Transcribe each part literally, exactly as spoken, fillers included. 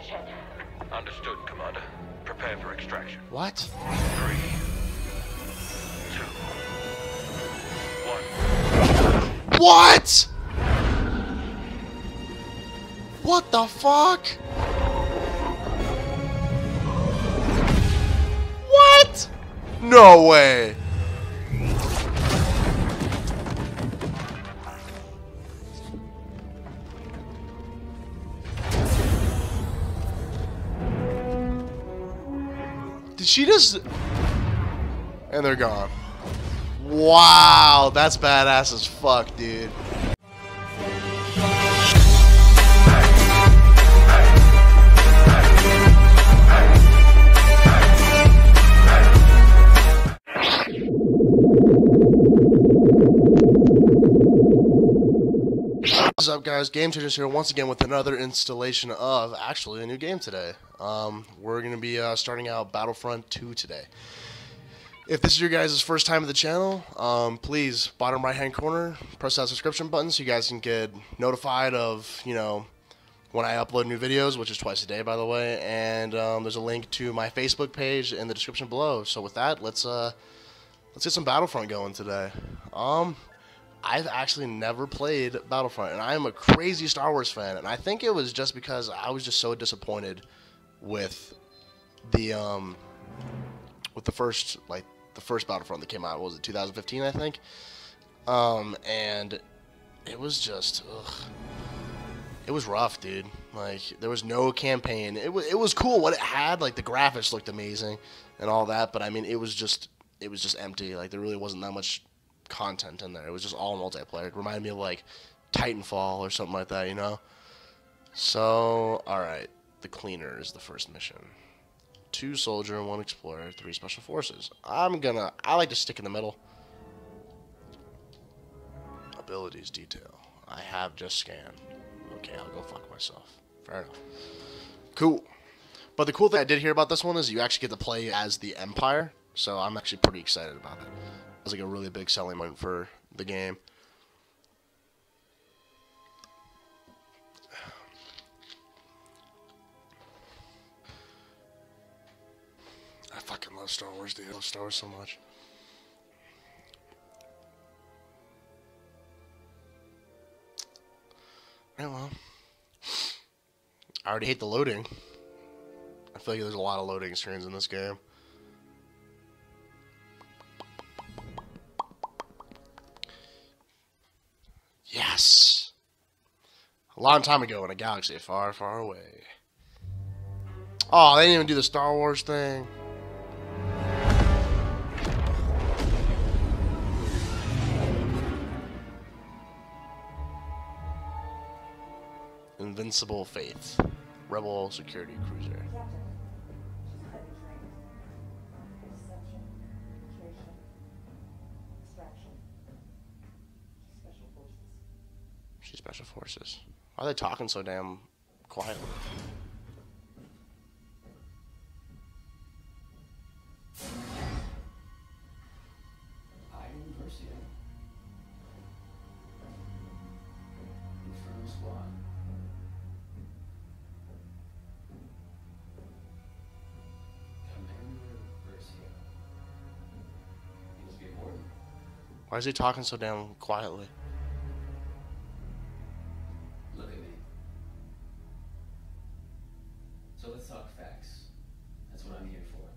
position. Understood, Commander. Prepare for extraction. What? Three, two, one. What? What the fuck? What? No way. Did she just... And they're gone. Wow, that's badass as fuck, dude. What's up, guys? Game Changers here once again with another installation of actually a new game today. Um, we're going to be uh, starting out Battlefront two today. If this is your guys' first time at the channel, um, please, bottom right hand corner, press that subscription button so you guys can get notified of, you know, when I upload new videos, which is twice a day, by the way. And um, there's a link to my Facebook page in the description below. So with that, let's uh, let's get some Battlefront going today. Um... I've actually never played Battlefront, and I am a crazy Star Wars fan, and I think it was just because I was just so disappointed with the um with the first like the first Battlefront that came out. What was it, two thousand fifteen, I think? Um, and it was just ugh, it was rough, dude. Like, there was no campaign. It was it was cool what it had. Like, the graphics looked amazing and all that, but I mean, it was just it was just empty. Like, there really wasn't that much content in there. It was just all multiplayer. It reminded me of like Titanfall or something like that, you know? So, alright. The Cleaner is the first mission. Two soldier and one explorer, three special forces. I'm gonna, I like to stick in the middle. Abilities detail. I have just scanned. Okay, I'll go fuck myself. Fair enough. Cool. But the cool thing I did hear about this one is you actually get to play as the Empire. So I'm actually pretty excited about that. That's like a really big selling point for the game. I fucking love Star Wars, dude. I love Star Wars so much. Yeah, well. I already hate the loading. I feel like there's a lot of loading screens in this game. Yes! A long time ago in a galaxy far, far away. Oh, they didn't even do the Star Wars thing. Invincible Faith. Rebel security cruiser. Special forces. Why are they talking so damn quietly? I D ten. Inferno Squad. Commander Versio. He must be important. Why is he talking so damn quietly? So let's talk facts. That's what I'm here for.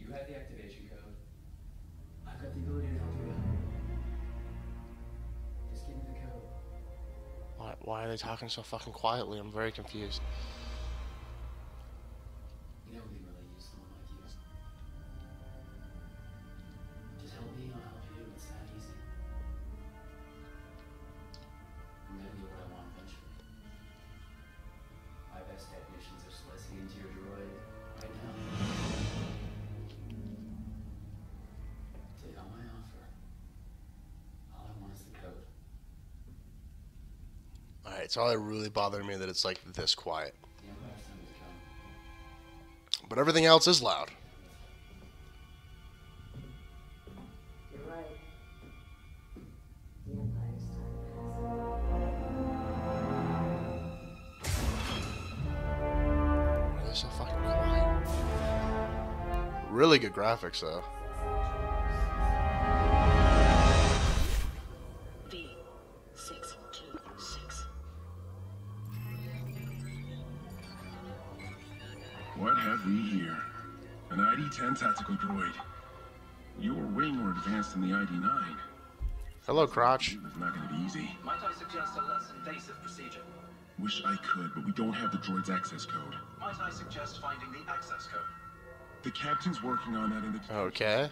You have the activation code. I've got the ability to help you out. Just give me the code. Why, why are they talking so fucking quietly? I'm very confused. You know, we really use someone like you. Just help me, I'll help you. It's that easy. I'm gonna do what I want eventually. My best technicians are slicing into your droid right now. Take on my offer. All I want is the code. Alright, it's all that really bothered me, that it's like this quiet. The Empire's time has come. But everything else is loud. You're right. The Empire's time has come. Really good graphics, though. What have we here? An I D ten tactical droid. You were way more advanced than the I D nine. Hello, crotch. It's not going to be easy. Might I suggest a less invasive procedure? Wish I could, but we don't have the droid's access code. Might I suggest finding the access code? The captain's working on that in the... Okay.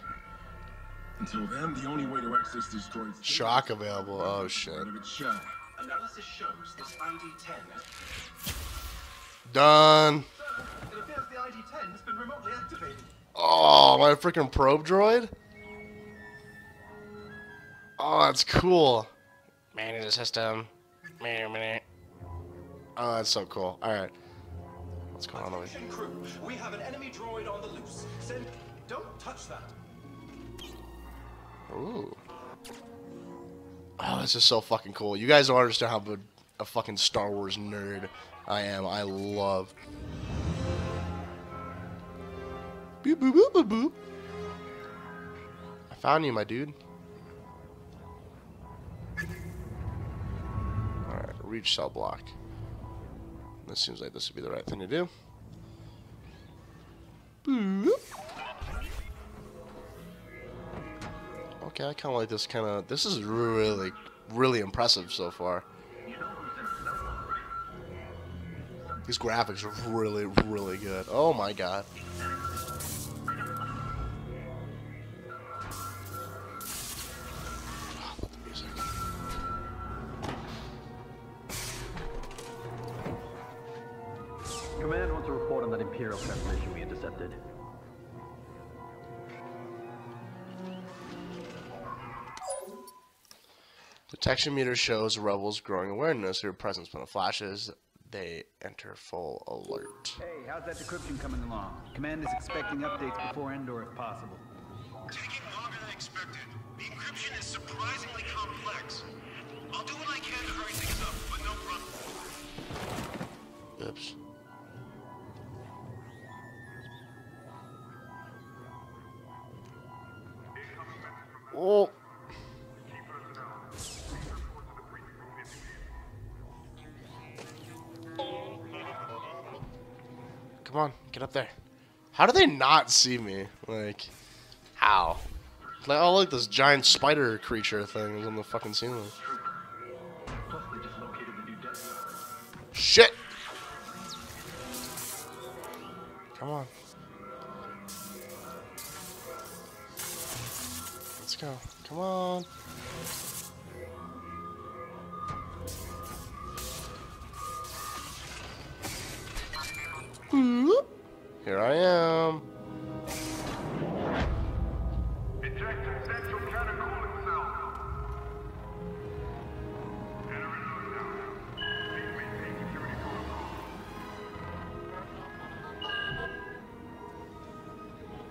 Until then, the only way to access this droid's... Shock available. Oh, shit. Analysis shows this I D ten. Done. Sir, it appears the I D ten has been remotely activated. Oh, my freaking probe droid? Oh, that's cool. Man, in the system. Man, man. Oh, that's so cool. All right. What's going on over here? Crew, we have an enemy droid on the loose. Send... Don't touch that. Ooh. Oh, this is so fucking cool. You guys don't understand how good a fucking Star Wars nerd I am. I love. Boop, boop, boop, boop, boop. I found you, my dude. All right, reach cell block. This seems like this would be the right thing to do. Boop. Okay, I kind of like this kind of... This is really, really impressive so far. These graphics are really, really good. Oh my god. Command wants a report on that Imperial transmission we intercepted. Detection meter shows rebels growing awareness of your presence. When it flashes, they enter full alert. Hey, how's that decryption coming along? Command is expecting updates before Endor if possible. Taking longer than expected. The encryption is surprisingly complex. I'll do what I can to hurry things up, but no problem. Oops. Oh. Come on, get up there. How do they not see me? Like, how? Like, oh look, this giant spider creature thing is on the fucking ceiling. Shit! Come on. Let's go. Come on. Boop. Here I am. Where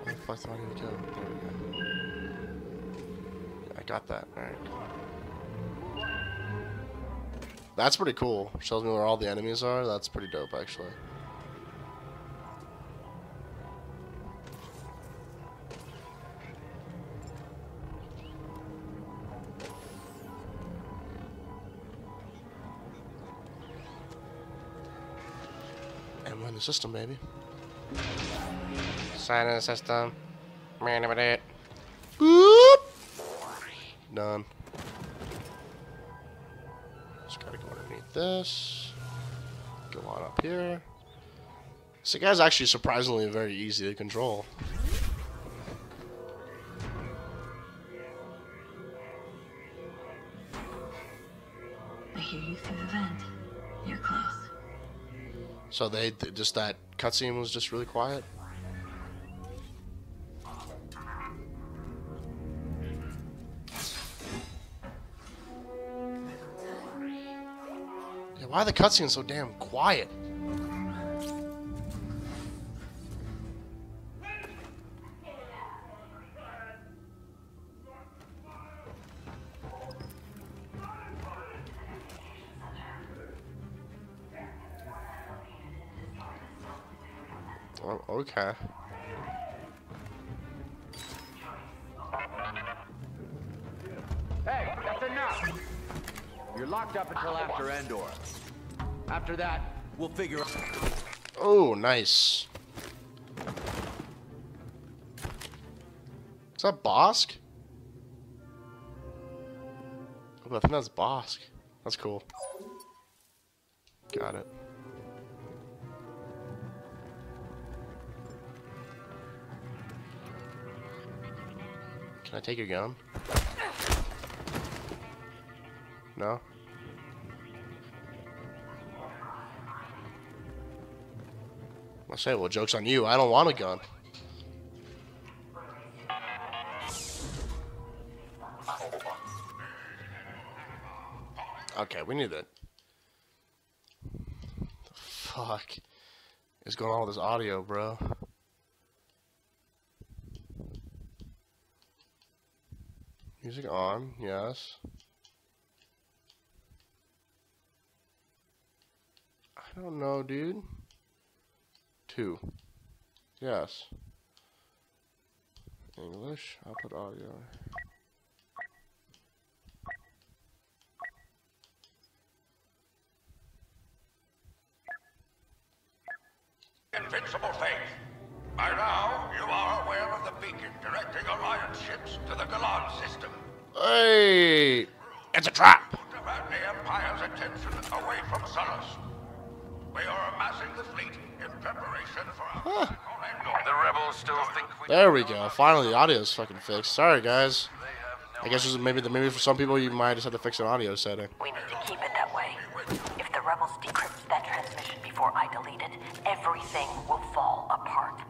the fuck do I need to go? There we go. I got that. All right. That's pretty cool. Shows me where all the enemies are. That's pretty dope, actually. And we're in the system, baby. Sign in the system. Man, I'm it. Boop. Done. Just gotta go underneath this. Go on up here. This guy's actually surprisingly very easy to control. I hear you through the vent. You're close. So they just that cutscene was just really quiet. Why are the cutscenes so damn quiet? Oh, okay. You're locked up until after Endor. After that, we'll figure out. Oh, nice. Is that Bosk? Oh, I think that's Bosk. That's cool. Got it. Can I take your gun? No? I say, well, joke's on you. I don't want a gun. Okay, we need that. The fuck is going on with this audio, bro? Music on, yes. I don't know, dude. Two. Yes. English. I'll put audio. Invincible faith. By now, you are aware of the beacon directing Alliance ships to the Galan system. Hey! It's a trap! To divert the Empire's attention away from Sullus. We are amassing the fleet in preparation for our huh. The rebels still think we There we go. Finally, the audio's fucking fixed. Sorry, guys. I guess this is maybe the maybe for some people you might just have to fix an audio setting. We need to keep it that way. If the rebels decrypt that transmission before I delete it, everything will fall apart.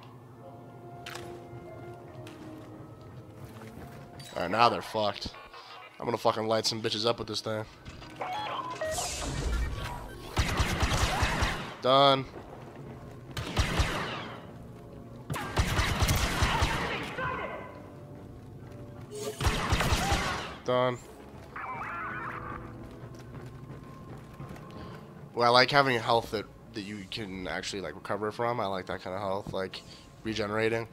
All right, now they're fucked. I'm gonna fucking light some bitches up with this thing. Done. Done. Well, I like having health that, that you can actually like recover from. I like that kind of health, like regenerating.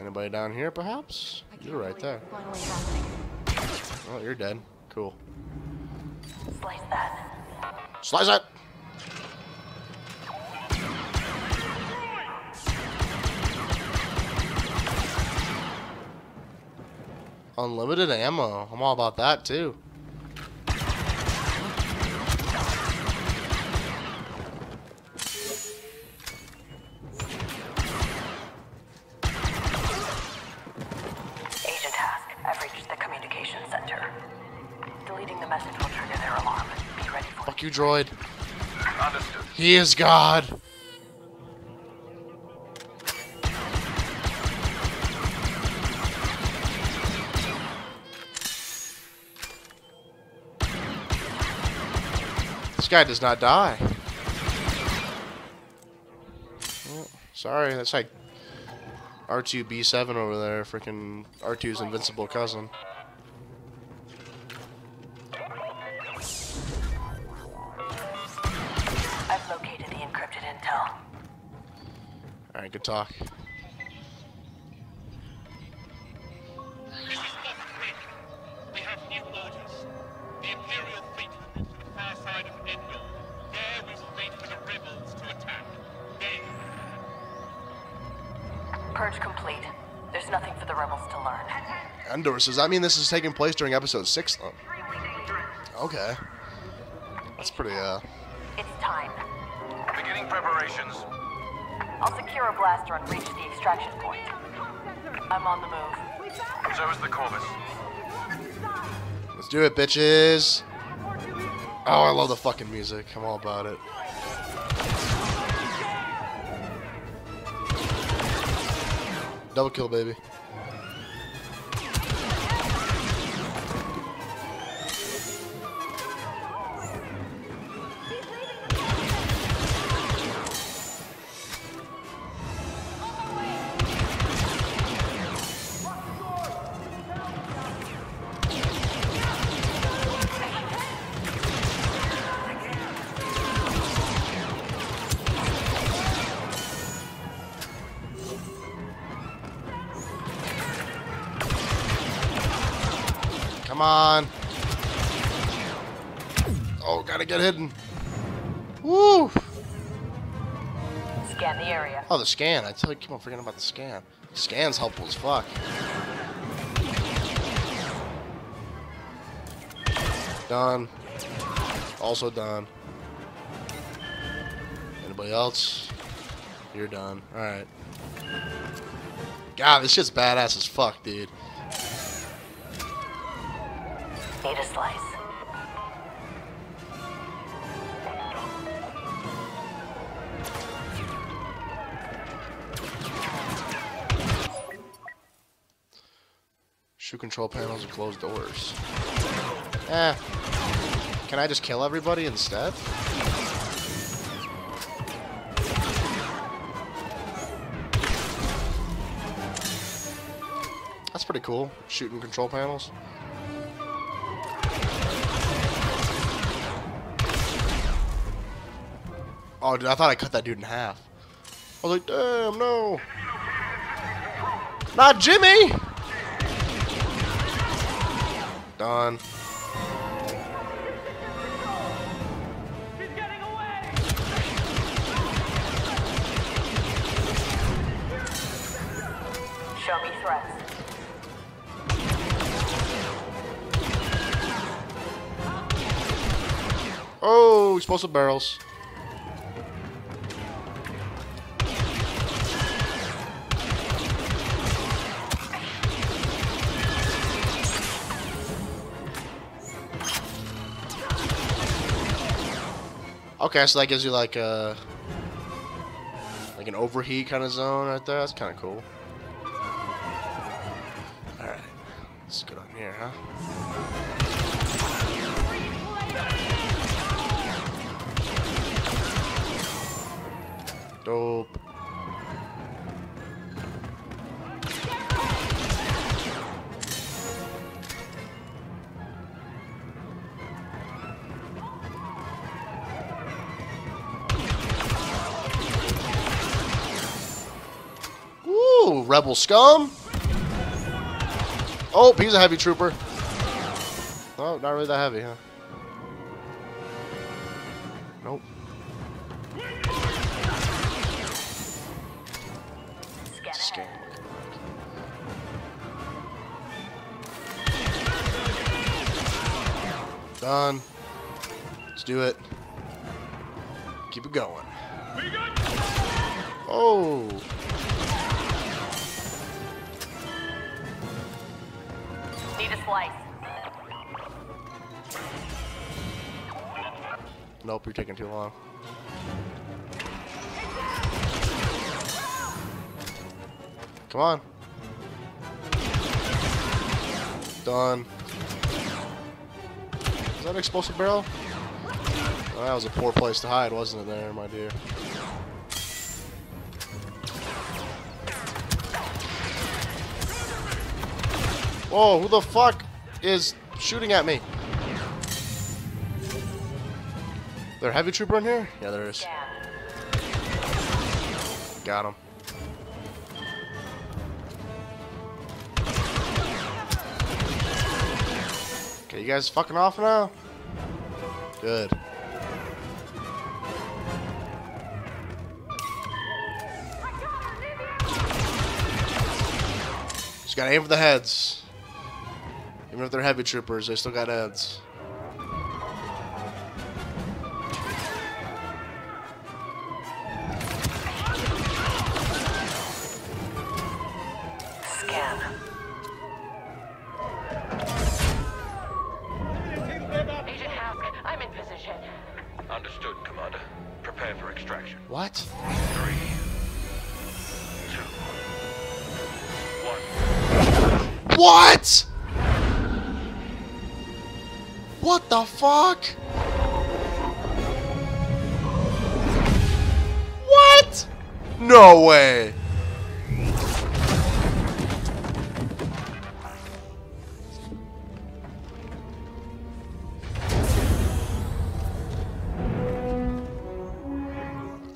Anybody down here, perhaps? You're right there. Oh, you're dead. Cool. Slice that. Slice that. Unlimited ammo. I'm all about that too. Agent Hask, I've reached the communication center. Deleting the message will trigger their alarm. Be ready for it. Fuck you, droid. Understood. He is God. Guy does not die. Oh, sorry, that's like R two B seven over there, freaking R two's invincible cousin. I've located the encrypted intel. All right, good talk. Endor, does that mean this is taking place during episode six, though? Okay. That's pretty, uh... It's time. Beginning preparations. I'll secure a blaster and reach the extraction point. I'm on the move. So is the Corvus. Let's do it, bitches! Oh, I love the fucking music. I'm all about it. Double kill, baby. Come on. Oh, gotta get hidden. Woo! Scan the area. Oh, the scan. I tell you, keep on forgetting about the scan. Scan's helpful as fuck. Done. Also done. Anybody else? You're done. Alright. God, this shit's badass as fuck, dude. Need a slice. Shoot control panels and close doors. Eh. Can I just kill everybody instead? That's pretty cool. Shooting control panels. Oh, dude, I thought I cut that dude in half. I was like, damn, no. Not Jimmy! Done. He's getting away. Show me threats. Oh, explosive barrels. Okay, so that gives you like a like an overheat kind of zone right there. That's kind of cool. All right, let's get on here, huh? Dope. Ooh, rebel scum. Oh, he's a heavy trooper. Oh, not really that heavy, huh? Nope. Scan. Done. Let's do it. Keep it going. Oh. Need a slice. Nope, you're taking too long. Come on. Done. Is that an explosive barrel? Oh, that was a poor place to hide, wasn't it there, my dear? Whoa, who the fuck is shooting at me? Is there a heavy trooper in here? Yeah, there is. Got him. Okay, you guys fucking off now? Good. Just gotta aim for the heads. Even if they're heavy troopers, they still got heads. Understood, Commander. Prepare for extraction. What? Three, two, one. What? What the fuck? What? No way.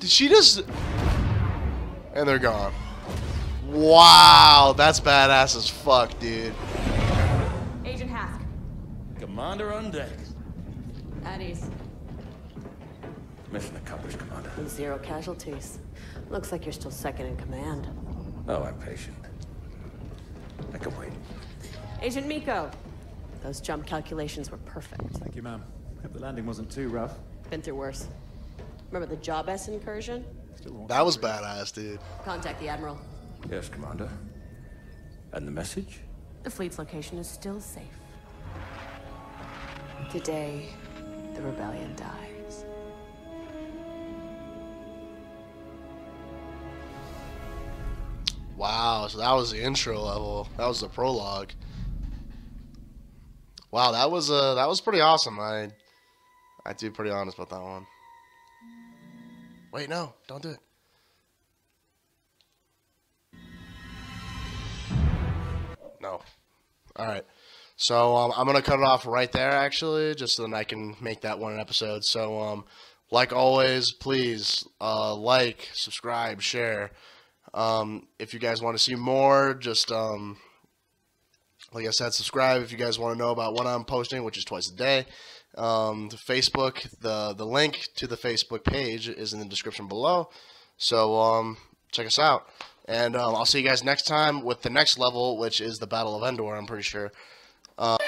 She just... And they're gone. Wow, that's badass as fuck, dude. Agent Hask. Commander on deck. At ease. Mission accomplished, Commander. And zero casualties. Looks like you're still second in command. Oh, I'm patient. I can wait. Agent Miko. Those jump calculations were perfect. Thank you, ma'am. Hope the landing wasn't too rough. Been through worse. Remember the Jabez incursion? That was badass, dude. Contact the Admiral. Yes, Commander. And the message? The fleet's location is still safe. Today, the rebellion dies. Wow, so that was the intro level. That was the prologue. Wow, that was uh, that was pretty awesome. I, I have to be pretty honest about that one. Wait, no, don't do it. No. All right. So um, I'm going to cut it off right there, actually, just so then I can make that one an episode. So um, like always, please uh, like, subscribe, share. Um, if you guys want to see more, just um, like I said, subscribe if you guys want to know about what I'm posting, which is twice a day. Um, the Facebook, the, the link to the Facebook page is in the description below. So um, check us out. And um, I'll see you guys next time with the next level, which is the Battle of Endor, I'm pretty sure. Uh